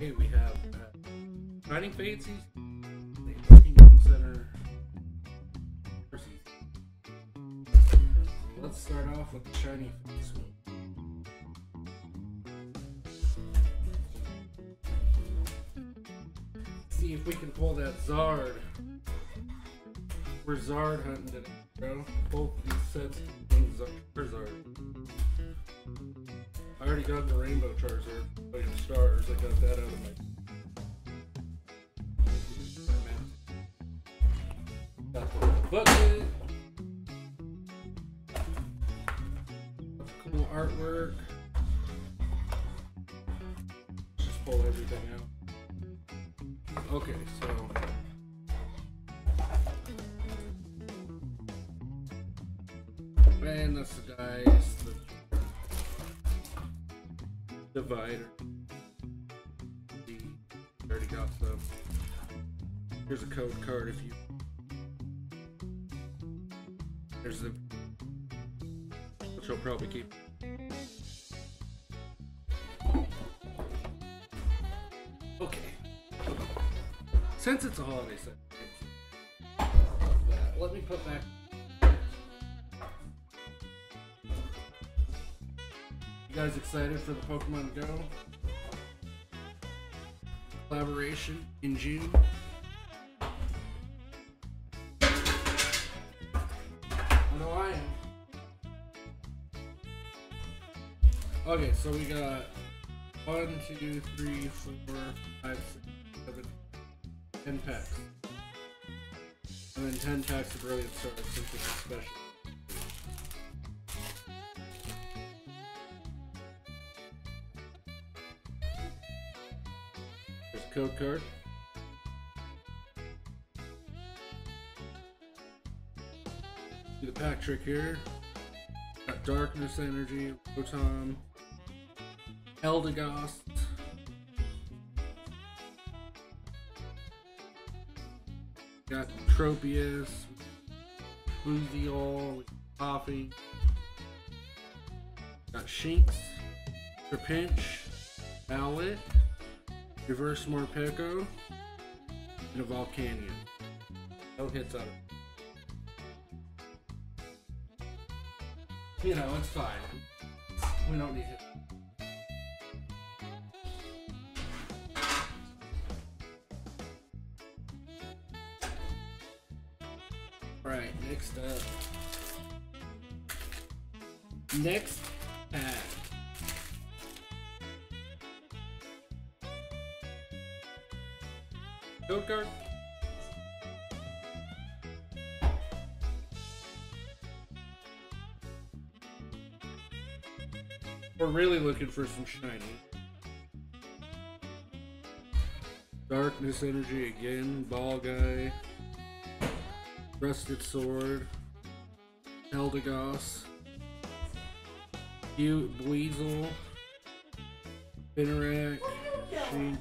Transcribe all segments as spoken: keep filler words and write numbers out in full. Okay, we have uh, Shining Fates, the Pokemon Center. Let's start off with the Shining Fates one. See if we can pull that Zard. We're Zard hunting today, bro. Both of these sets are Zard. I already got the Rainbow Charizard, Brilliant Stars. I got that out of my. Got the bucket. Cool artwork. Just pull everything out. Okay, so man, that's the dice, the divider. The already got stuff. Here's a code card if you. There's the which I'll probably keep. Since it's a holiday set, let me put back. You guys excited for the Pokemon Go collaboration in June? I know I am. Okay, so we got one, two, three, four, five, six, seven. ten packs. And then ten packs of Brilliant Stars since it's a special. There's a code card. Do the pack trick here. Got Darkness Energy, Rotom, Eldegoss. Got Tropius, Luziol, Coffee. Got Shinx, Trapinch, Owlet, Reverse Morpeko, and a Volcanion. No hits out of it. You know, it's fine. We don't need hits. Alright, next up. Next pack. Code card. We're really looking for some shiny. Darkness Energy again, Ball Guy. Rusted Sword, Eldegoss, Cute Weasel, Binarak, Shinx,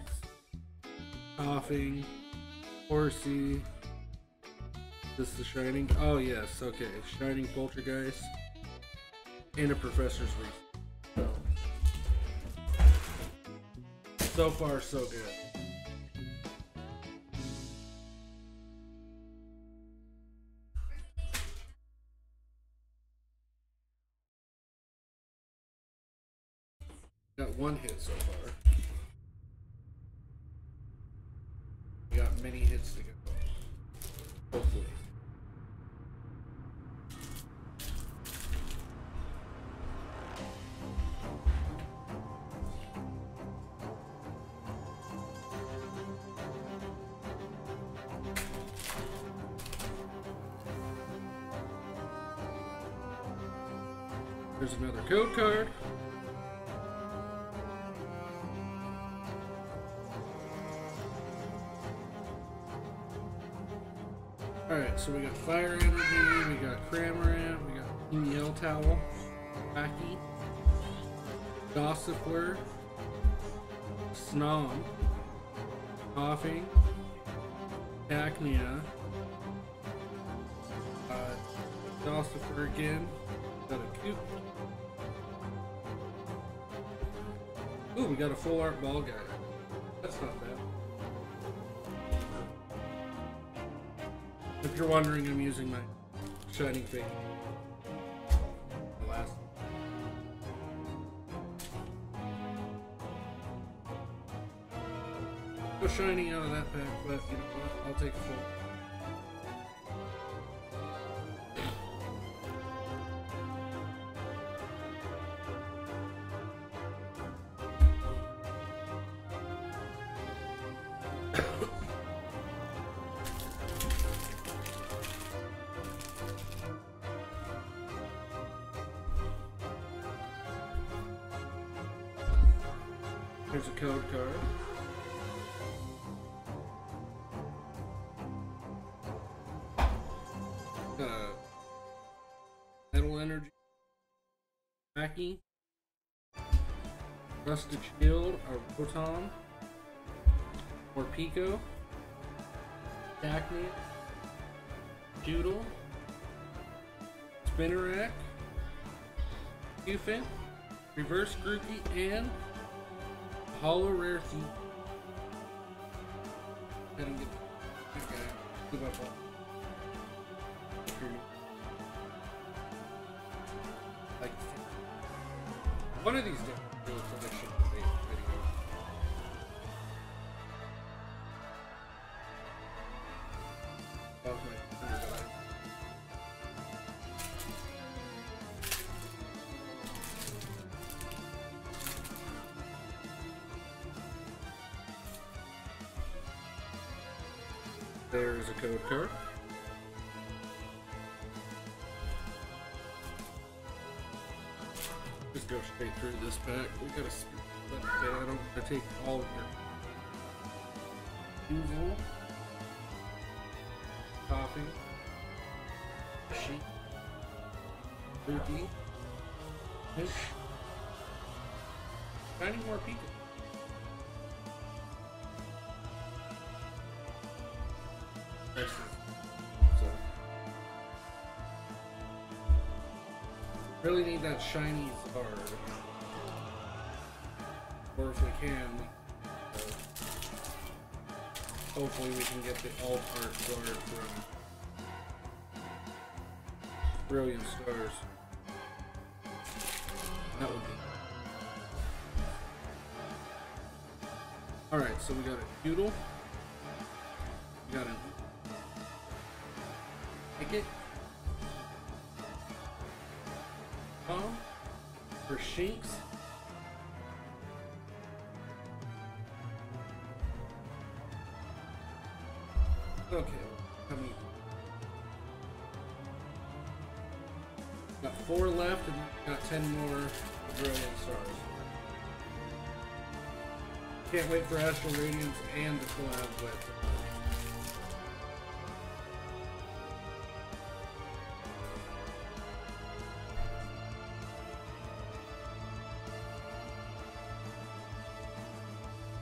Coughing, Horsey. This is the Shining. Oh, yes, okay. Shining Poltergeist, and a Professor's Reason. So far, so good. Got one hit so far. We got many hits to go. Hopefully. There's another code card. Alright, so we got Fire Energy, we got Cramorant, we got Team Yeltowel, Wacky, Gossifler, Snom, Coughing, Cacnea, uh, Gossifler again, got a Cute. Ooh, we got a full art Ball Guy. That's not bad. If you're wondering, I'm using my Shining Fates. The last. No shiny out of that pack left. You know what? I'll take a full. Here's a code card. Uh, metal energy. Wacky. Rusted shield. A Rotom. Or Pico. Dacne. Doodle. Spinnerack. Cufant. Reverse Grookey and Hollow Rare Thief. I didn't get that guy. Give up all. Like, one of these days, I feel like I should have made a video. That was my computer that I. There is a code card. Just go straight through this pack. We gotta speed that day. I don't want to take all of your usual coffee, sheep, turkey, fish, finding more people. Really need that shiny card, or if we can, uh, hopefully we can get the alt art card from Brilliant Stars. That would be. All right, so we got a Doodle. We got an Ticket. Um, for Shinx. Okay, I mean, got four left and got ten more Brilliant Stars. Can't wait for Astral Radiance and the collab with.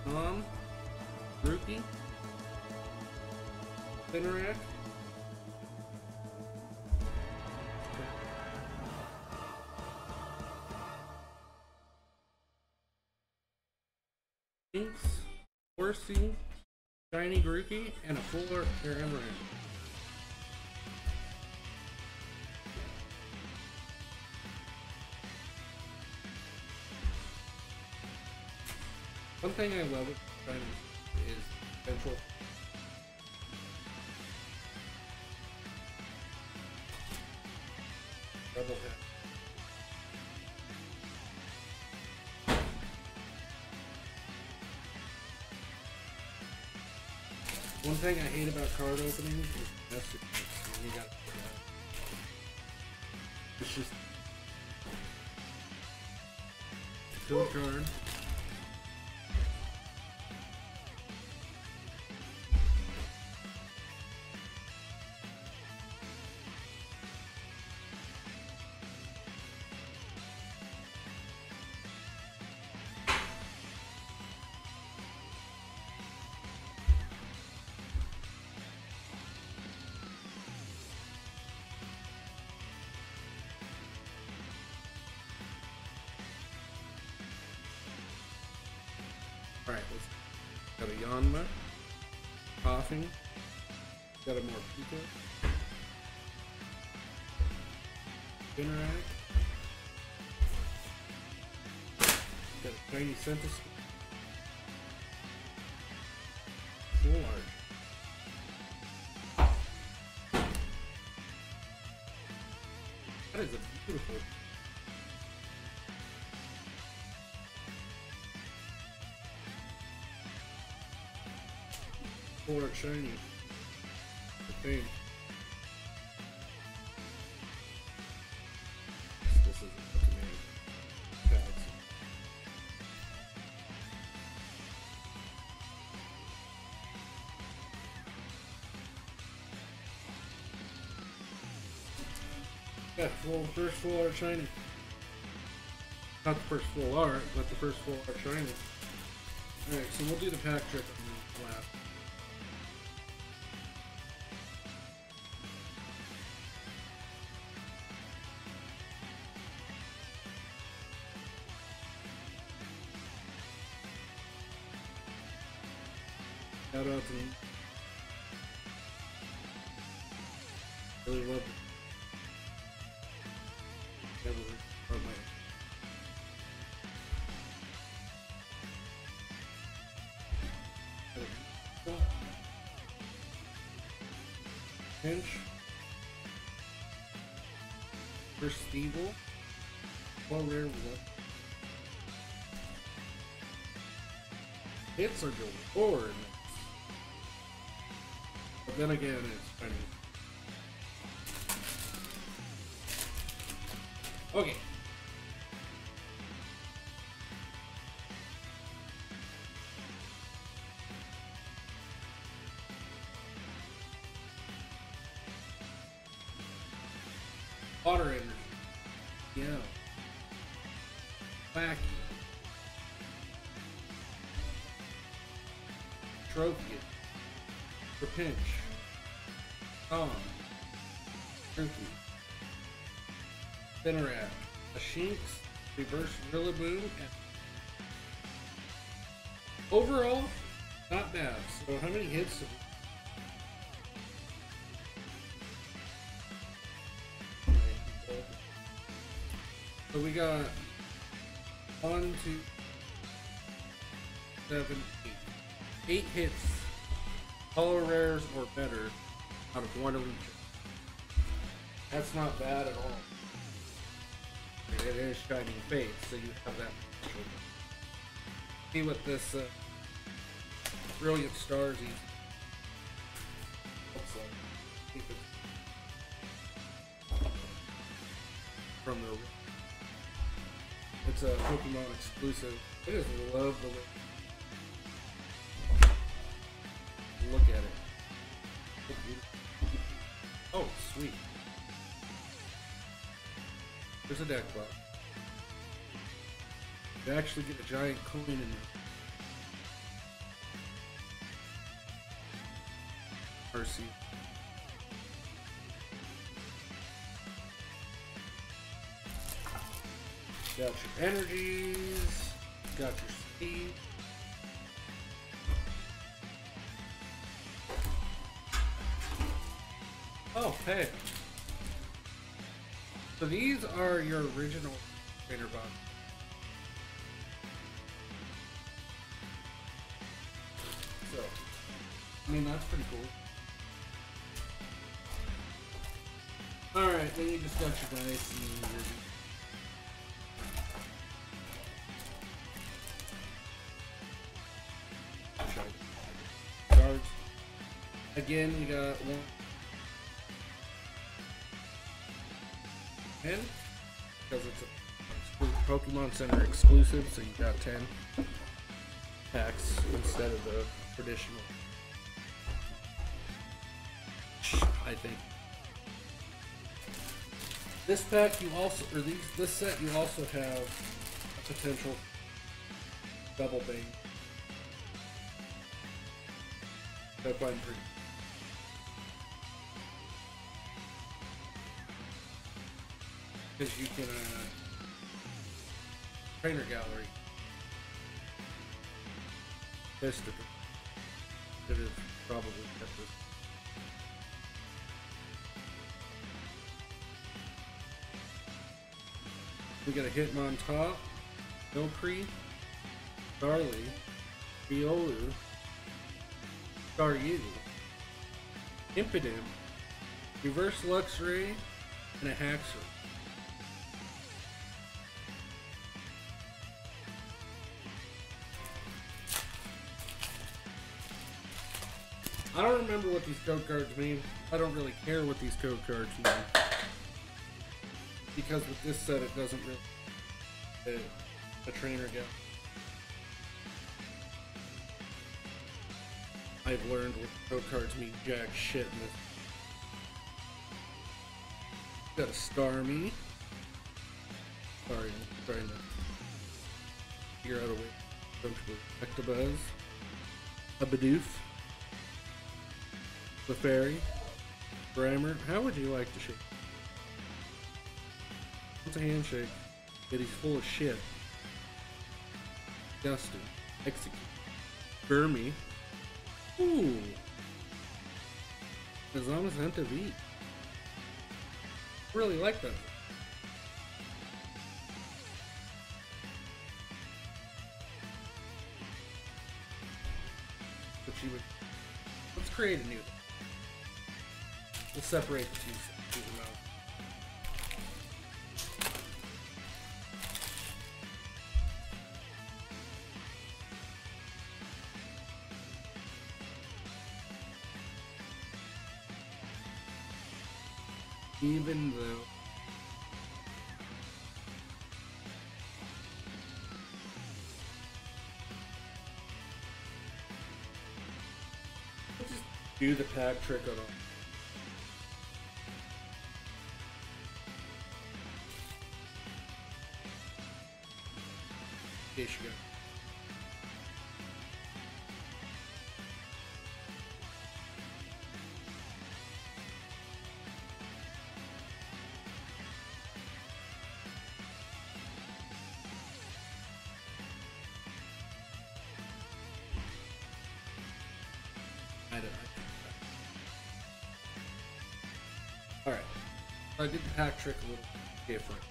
Um, Grookey, Spinnerack, Shinx, Horsey, Shiny Grookey, and a full art or Emerald. One thing I love with Shining is potential. Double hit. One thing I hate about card openings is message. You gotta figure it out. It's just still a card. All right, let's Got a Yanma. Coughing. Got a Morpeko. Generac. Got a tiny Centis. Large. That is a beautiful. Four shiny. This is up to me. Tags. Yeah, well, first full art shiny. Not the first full art, but the first full art shiny. Alright, so we'll do the pack trick on the last. Shout out to me. Really love it. Never heard my head. Pinch. First Steeble. One rare one. Hits are going forward. Then again, it's funny. Okay. Water energy. Yeah. Wacky. Trophy. Repinch. Um, Trinky, Finnerat, a Shinx, Reverse Rillaboom, and overall, not bad. So how many hits? So we got one, two, seven, eight. Eight hits, hollow rares or better. Out of one illusion. That's not bad at all. It is Shining Fates, so you have that. See what this uh, Brilliant Stars looks like. From the. It's a Pokemon exclusive. I just love the look. Look at it. It's beautiful. Oh, sweet. There's a deck box. You actually get a giant coin in there. Mercy. Got your energies. Got your speed. Oh, hey. So these are your original trainer box. So, I mean, that's pretty cool. Alright, then you just got your dice and your... Charge. Again, you got one. ten, because it's a Pokemon Center exclusive, so you got ten packs instead of the traditional. I think this pack you also, or these, this set you also have a potential double bang. So I'm pretty. Because you can, uh, Trainer Gallery. History. should have probably kept this. We got a Hitmontop, Milkree, Starly, Riolu, Staryu, Impidimp, Reverse Luxray, and a Haxorus. I don't remember what these code cards mean. I don't really care what these code cards mean. Because with this set, it doesn't really a, a trainer gap. I've learned what code cards mean jack shit in this. Got a Starmie. Sorry, I'm trying to figure out a way to Electabuzz. A Bidoof. Clefairy. Grimer. How would you like to shake? It's a handshake, but he's full of shit. Dustin, execute. Burmy. Ooh. As long as I have to eat. Really like that. But she would. Let's create a new. We'll separate the two. Even though let's just do the pack trick on all. Here she goes. I did the pack trick a little different.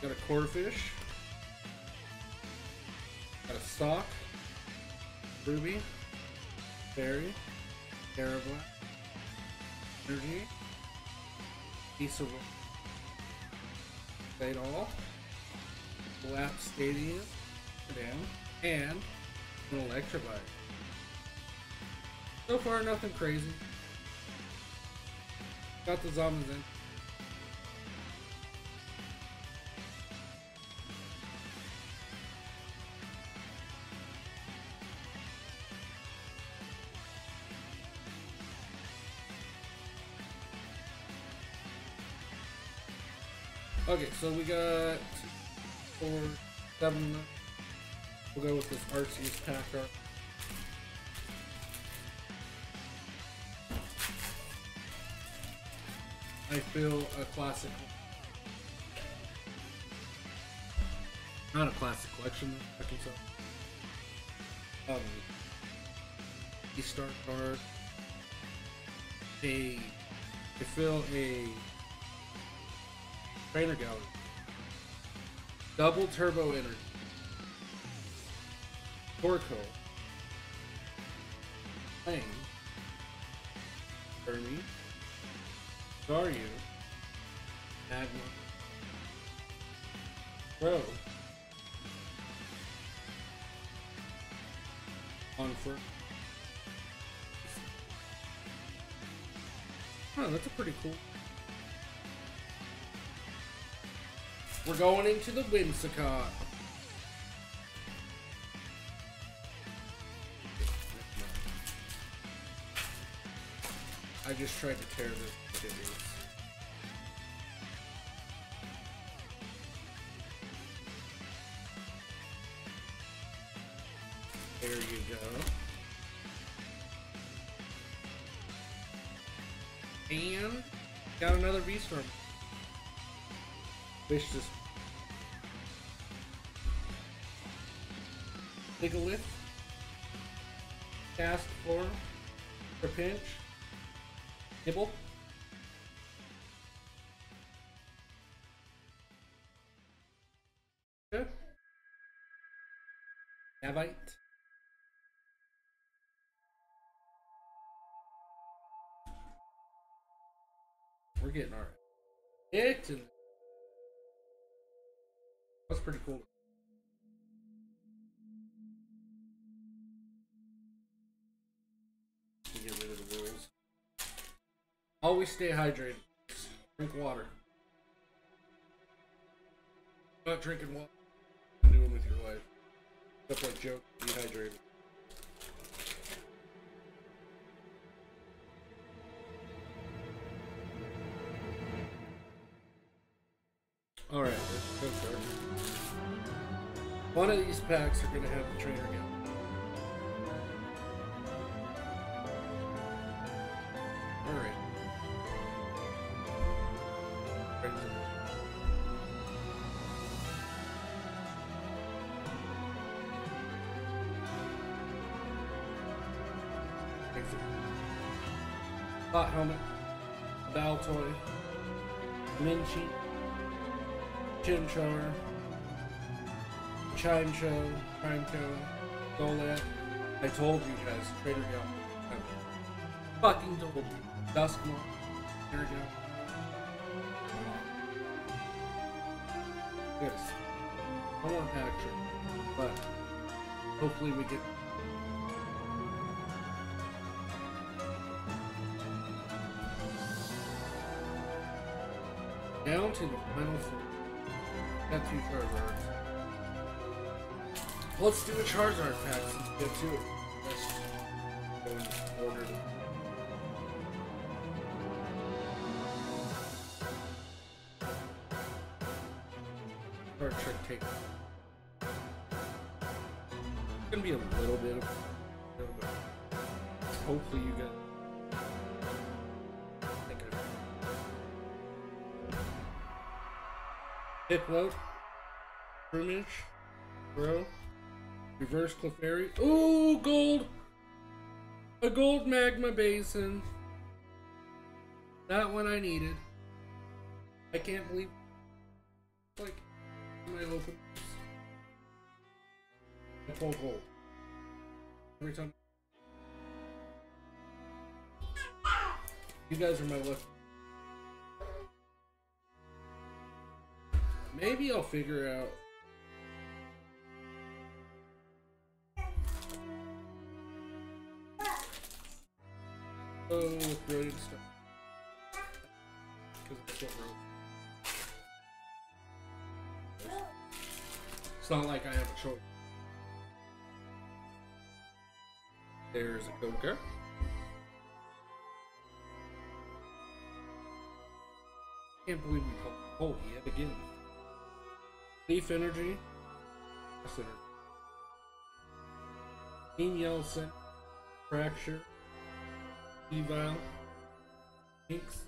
Got a Corphish. Got a Sock. Ruby. Fairy. Terrablack. Energy. Isabel. Played all. Lap Stadium. And an Electrovite. So far, nothing crazy. Got the zombies in. Okay, so we got four, seven. We'll go with this Arceus pack art. I feel a classic, not a classic collection, I can tell. Um, a start card, a, I feel a Trainer Gallery, double turbo energy, Torkoal, Fang, Burmy. Staryu, Magma, Crow, Onfer. Huh, that's a pretty cool. We're going into the Whimsicott. I just tried to tear this. There you go. And got another V-Storm. Fish this. Diglett. Cast, Floor, Pinch, Nibble. Okay. Navite. We're getting our kicked. That's pretty cool. Always stay hydrated. Drink water. Not drinking water. Doing with your life. Stuff like joke. Be hydrated. All right, let's go start. One of these packs are going to have the trainer again. Hot helmet, bow toy, Minchi, Chimchar, Chimecho, Chimecho, Golad. I told you guys, Trainer Gallery. Fucking told you. Duskmon, Trainer Gallery. Yes. I want action, but hopefully we get. Down to the final four. Got two Charizards. Let's do a Charizard pack since we get to it. Let's go in the order. Our trick take. It's gonna be a little bit of. Hopefully, you get. Hipload, Plumage, Bro, Reverse Clefairy. Ooh, gold! A gold Magma Basin. Not one I needed. I can't believe. Like, my open. I pull gold. Every time. You guys are my lucky. Maybe I'll figure out. Oh, with Brilliant Stars. Because that's what we're doing. It's not like I have a choice. There's a Coca. Can't believe we called Holy yet again. Leaf Energy, Team Yell Scent, Fracture, Evile, Inks,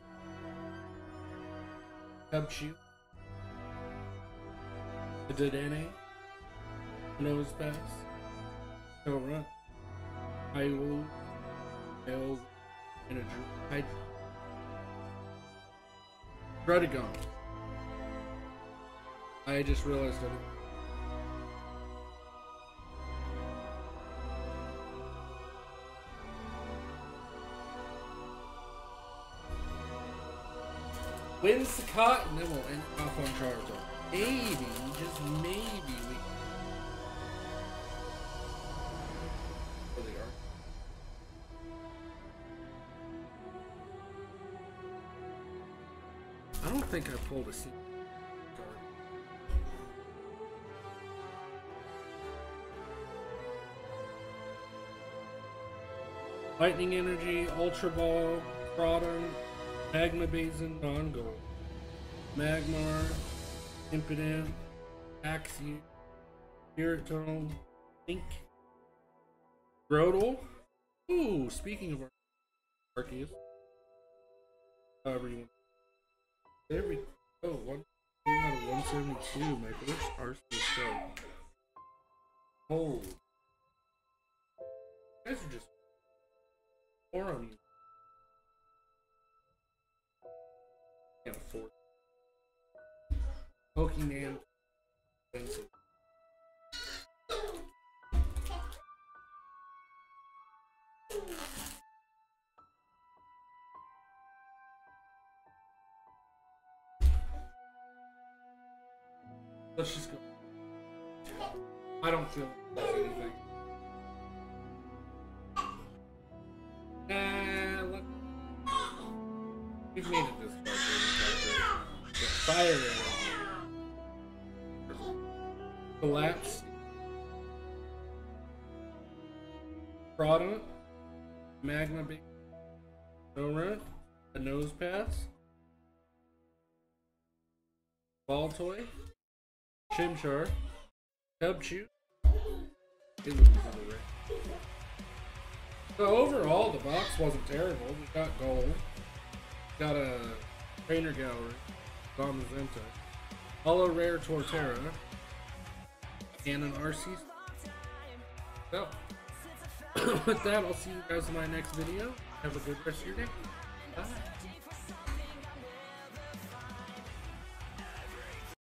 Cub Shoot, the Dedenne, Nose Pass, No Run, Iol, Elves, Energy, Hydro, Redigon. I just realized that it wins the cot, and then we'll end off on Charizard. Maybe, just maybe we. There they are. I don't think I pulled a C. Lightning Energy, Ultra Ball, Crawdon, Magma Basin, Non-Gold, Magmar, Impidimp, Axew, Spiritomb, Link, Grodel. Ooh, speaking of our Arceus. However you want. There we go. One out of one seventy-two, my first Arceus show. Oh. You guys are just Four of you. Yeah, four. Pokemon. Let's just go. I don't feel like anything. And look. We've made it this far. The fire arrow. Collapse. Prada. Magma Big. Donut. The Nose Pass. Ball Toy. Chimchar. Cubchoo. It was over. So overall, the box wasn't terrible. We got gold. We got a Trainer Gallery. Domazenta. Hollow Rare Torterra. And an R C. So, with that, I'll see you guys in my next video. Have a good rest of your day. Bye.